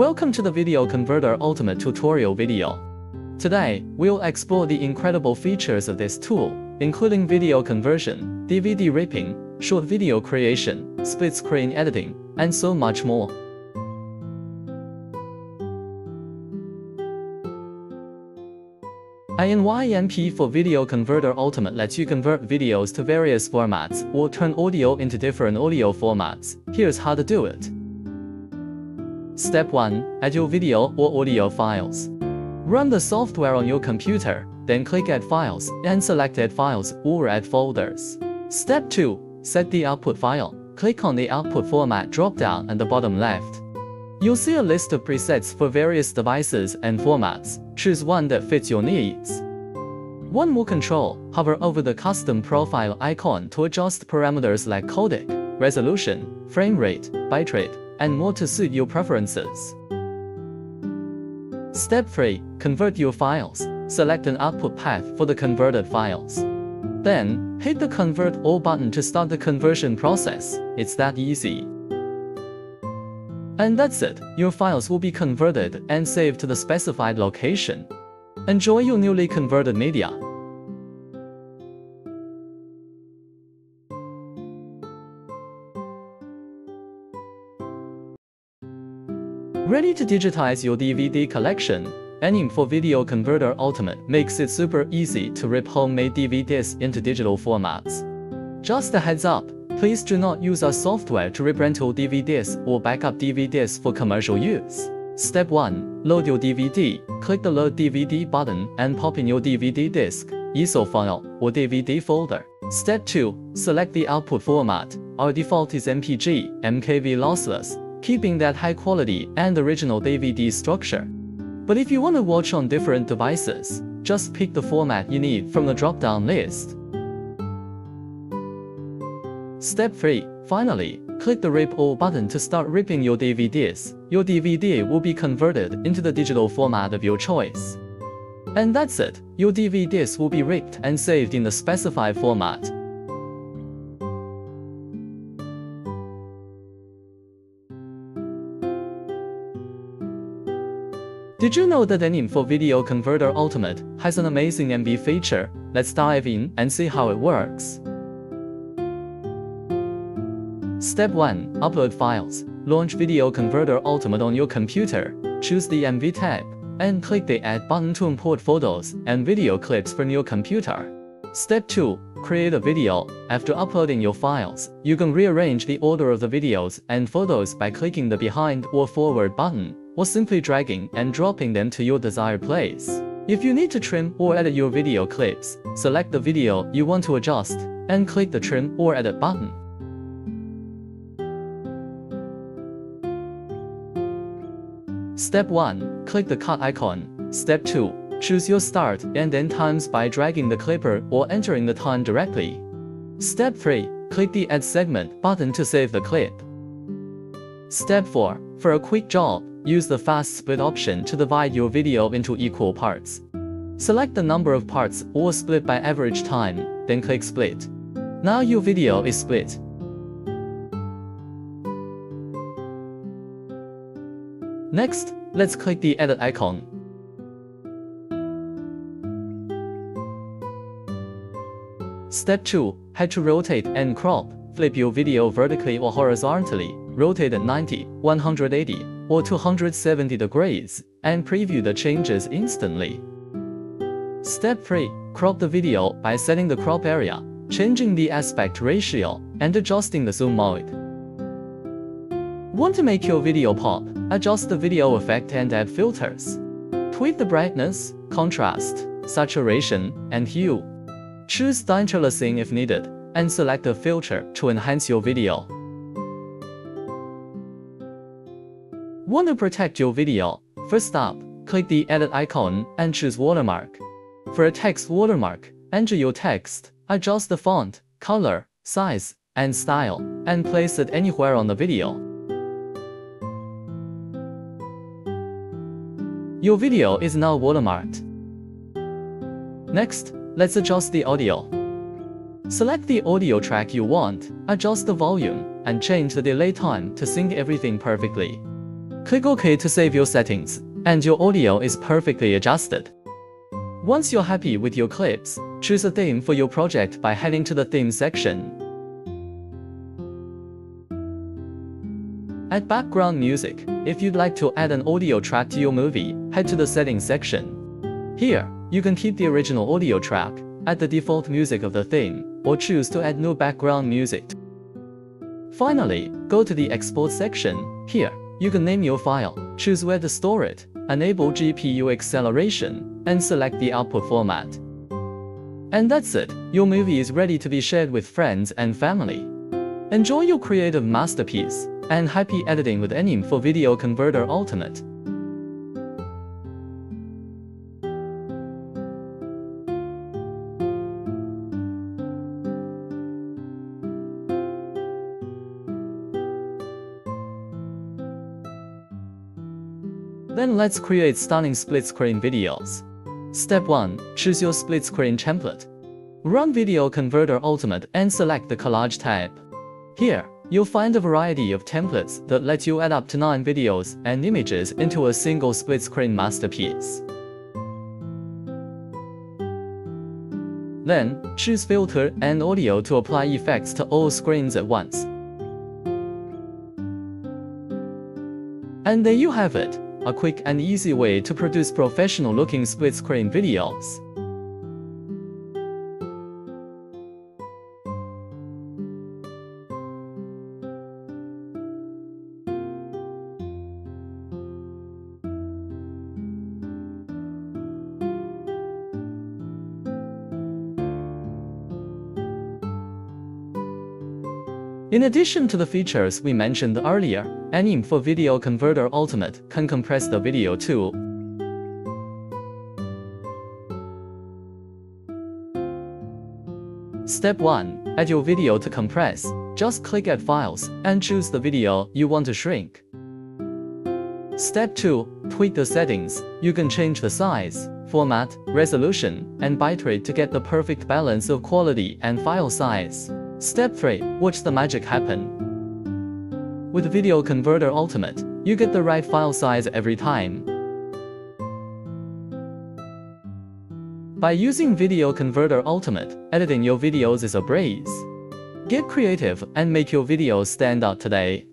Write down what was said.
Welcome to the Video Converter Ultimate tutorial video. Today, we'll explore the incredible features of this tool, including video conversion, DVD ripping, short video creation, split-screen editing, and so much more. AnyMP4 Video Converter Ultimate lets you convert videos to various formats or turn audio into different audio formats. Here's how to do it. Step 1. Add your video or audio files. Run the software on your computer, then click Add Files and select Add Files or Add Folders. Step 2. Set the output file. Click on the output format drop-down at the bottom left. You'll see a list of presets for various devices and formats. Choose one that fits your needs. One more control, hover over the custom profile icon to adjust parameters like codec, resolution, frame rate, bitrate, and more to suit your preferences. Step 3. Convert your files. Select an output path for the converted files. Then, hit the Convert All button to start the conversion process. It's that easy. And that's it, your files will be converted and saved to the specified location. Enjoy your newly converted media. Ready to digitize your DVD collection? AnyMP4 Video Converter Ultimate makes it super easy to rip homemade DVDs into digital formats. Just a heads up, please do not use our software to rip rental DVDs or backup DVDs for commercial use. Step 1. Load your DVD. Click the Load DVD button and pop in your DVD disc, ISO file, or DVD folder. Step 2. Select the output format. Our default is MPG, MKV lossless, keeping that high quality and original DVD structure. But if you want to watch on different devices, just pick the format you need from the drop-down list. Step 3. Finally, click the Rip All button to start ripping your DVDs. Your DVD will be converted into the digital format of your choice. And that's it, your DVDs will be ripped and saved in the specified format. Did you know that AnyMP4 Video Converter Ultimate has an amazing MV feature? Let's dive in and see how it works. Step 1. Upload files. Launch Video Converter Ultimate on your computer. Choose the MV tab, and click the Add button to import photos and video clips from your computer. Step 2. Create a video. After uploading your files, you can rearrange the order of the videos and photos by clicking the Behind or Forward button, or simply dragging and dropping them to your desired place. If you need to trim or edit your video clips, select the video you want to adjust, and click the Trim or Edit button. Step 1. Click the Cut icon. Step 2. Choose your start and end times by dragging the clipper or entering the time directly. Step 3. Click the Add Segment button to save the clip. Step 4. For a quick job, use the Fast Split option to divide your video into equal parts. Select the number of parts or split by average time, then click Split. Now your video is split. Next, let's click the Edit icon. Step 2. Head to Rotate and Crop. Flip your video vertically or horizontally, rotate at 90, 180, or 270 degrees, and preview the changes instantly. Step 3. Crop the video by setting the crop area, changing the aspect ratio, and adjusting the zoom mode. Want to make your video pop? Adjust the video effect and add filters. Tweak the brightness, contrast, saturation, and hue. Choose deinterlacing if needed, and select a filter to enhance your video. Want to protect your video? First up, click the Edit icon and choose Watermark. For a text watermark, enter your text, adjust the font, color, size, and style, and place it anywhere on the video. Your video is now watermarked. Next, let's adjust the audio. Select the audio track you want, adjust the volume, and change the delay time to sync everything perfectly. Click OK to save your settings, and your audio is perfectly adjusted. Once you're happy with your clips, choose a theme for your project by heading to the theme section. Add background music. If you'd like to add an audio track to your movie, head to the settings section. Here, you can keep the original audio track, add the default music of the theme, or choose to add new background music. Finally, go to the export section. Here, you can name your file, choose where to store it, enable GPU acceleration, and select the output format. And that's it, your movie is ready to be shared with friends and family. Enjoy your creative masterpiece, and happy editing with AnyMP4 Video Converter Ultimate. Then let's create stunning split-screen videos. Step 1. Choose your split-screen template. Run Video Converter Ultimate and select the collage tab. Here, you'll find a variety of templates that let you add up to 9 videos and images into a single split-screen masterpiece. Then, choose Filter and Audio to apply effects to all screens at once. And there you have it. A quick and easy way to produce professional-looking split-screen videos. In addition to the features we mentioned earlier, AnyMP4 Video Converter Ultimate can compress the video too. Step 1. Add your video to compress. Just click Add Files and choose the video you want to shrink. Step 2. Tweak the settings. You can change the size, format, resolution, and bitrate to get the perfect balance of quality and file size. Step 3. Watch the magic happen. With Video Converter Ultimate, you get the right file size every time. By using Video Converter Ultimate, editing your videos is a breeze. Get creative and make your videos stand out today.